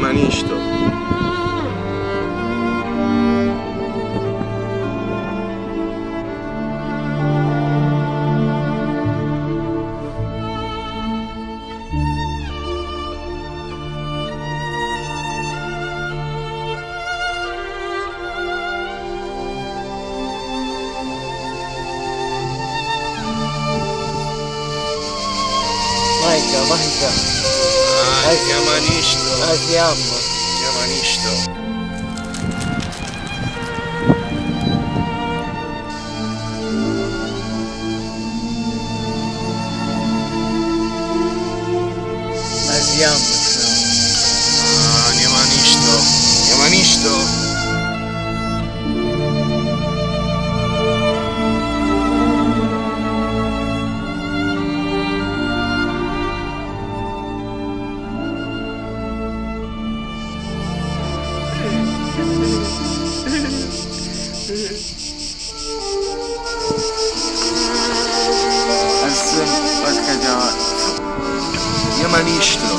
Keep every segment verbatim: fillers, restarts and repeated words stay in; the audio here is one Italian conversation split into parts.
manisto. Manca, manca. Ah, si chiama Nisto. Ah, si chiama Nisto. Ah, si chiama. Ah, chiama Nisto. Chiama Nisto. Manistro.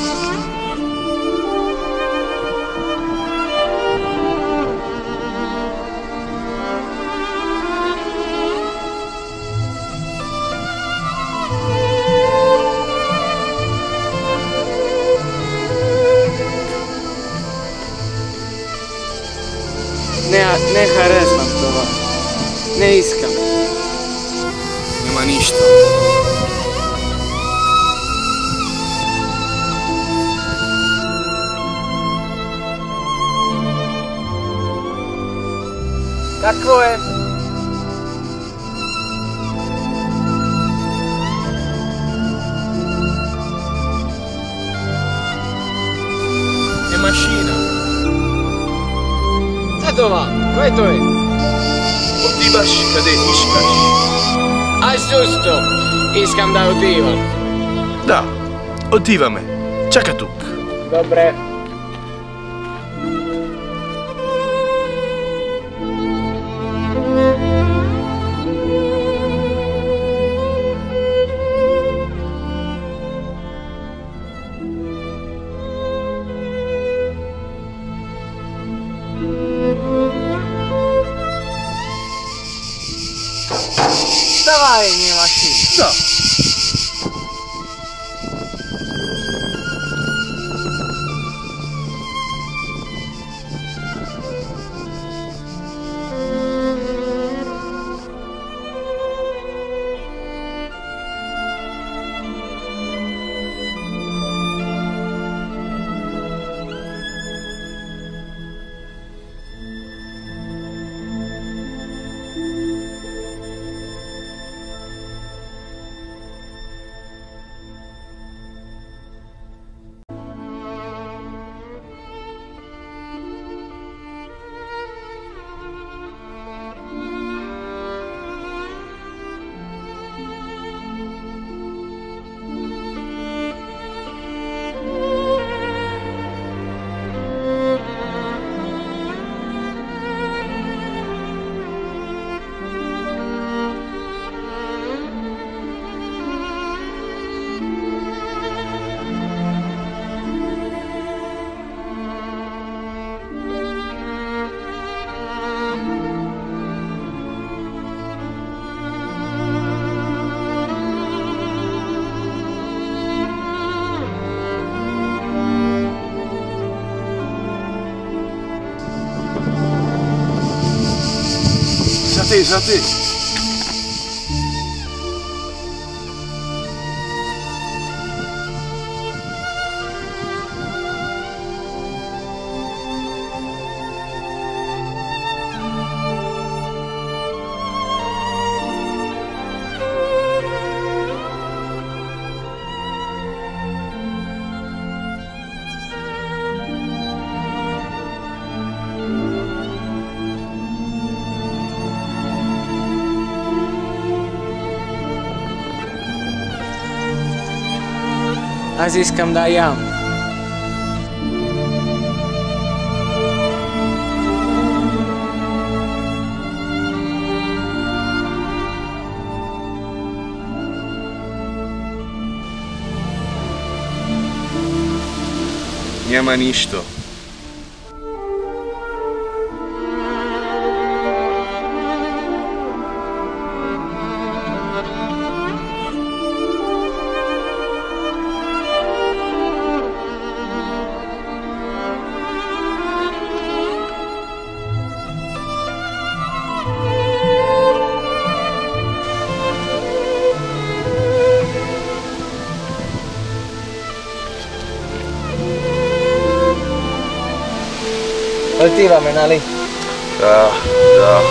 Ne, ne harezam toga, ne iskam. Nema ništa. Tako je. Je mašina. Tatova, kaj to je? Otibaš kada iškaš. A susto, iskam da otivam. Da, otiva me. Čaka tuk. Dobre. Давай мне машину. Да. Zate, zate. Az iskam da jam. Nema ništo. Lettiva menali. Da, da.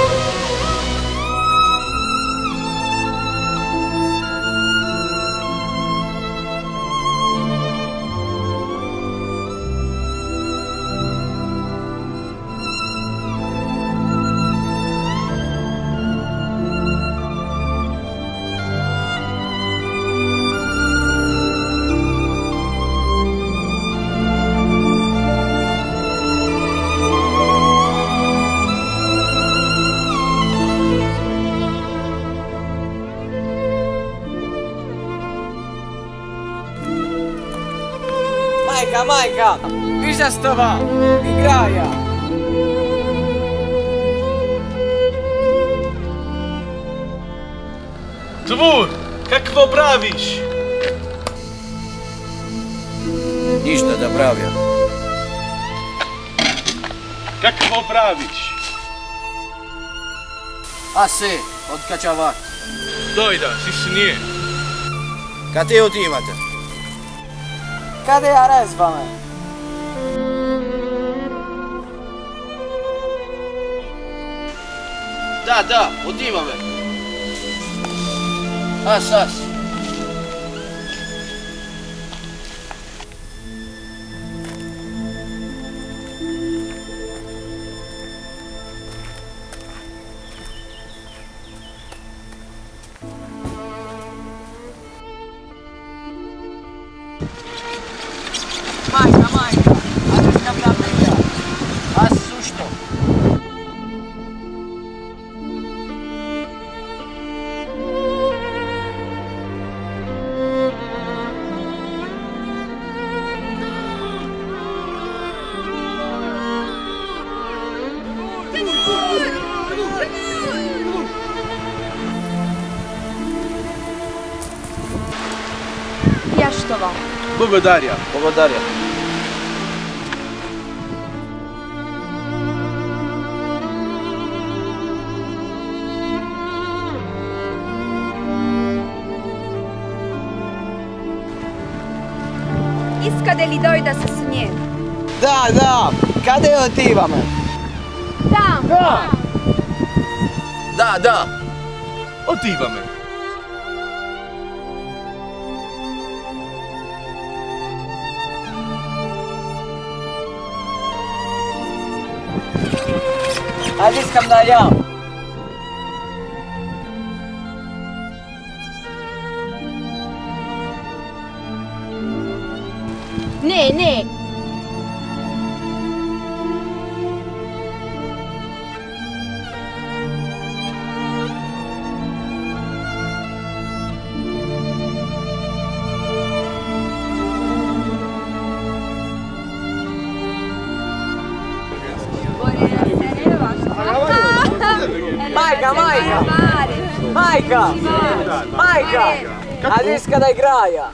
Majka, Majka, vyžastová, igrája. Dvůr, kakvo praviš? Ništa da pravim. Kakvo praviš? Asi, odkačavak. Dojda, si nije. Kad je otimate? Kada ja razvame? Da, da, odima me. As, as. Majka, Majka, a ti sam ja prija, a sušto? Ja što vam? Bogodarja, Bogodarja. Iskade li dojda se s nje? Da, da, kada je otivame? Tam! Da! Da, da! Otivame! Ajde iskam da ja! Ne, ne. Majka, Majka. Majka. Majka. Adiska da igraja.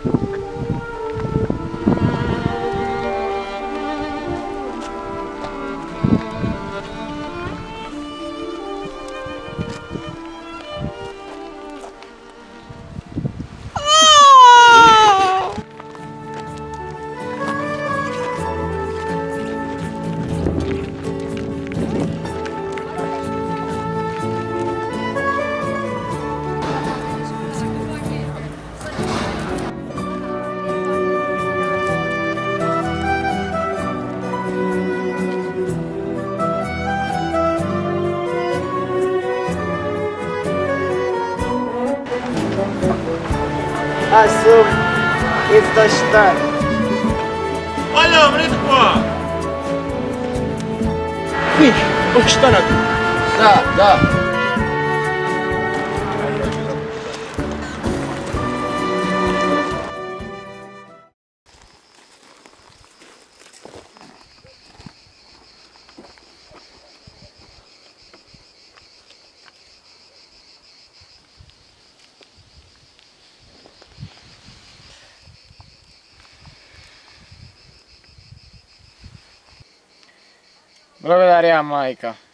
Azul e tostar. Olha o brinco! Vixe, o que está na tua? Dá, dá. Благодаря, Майка.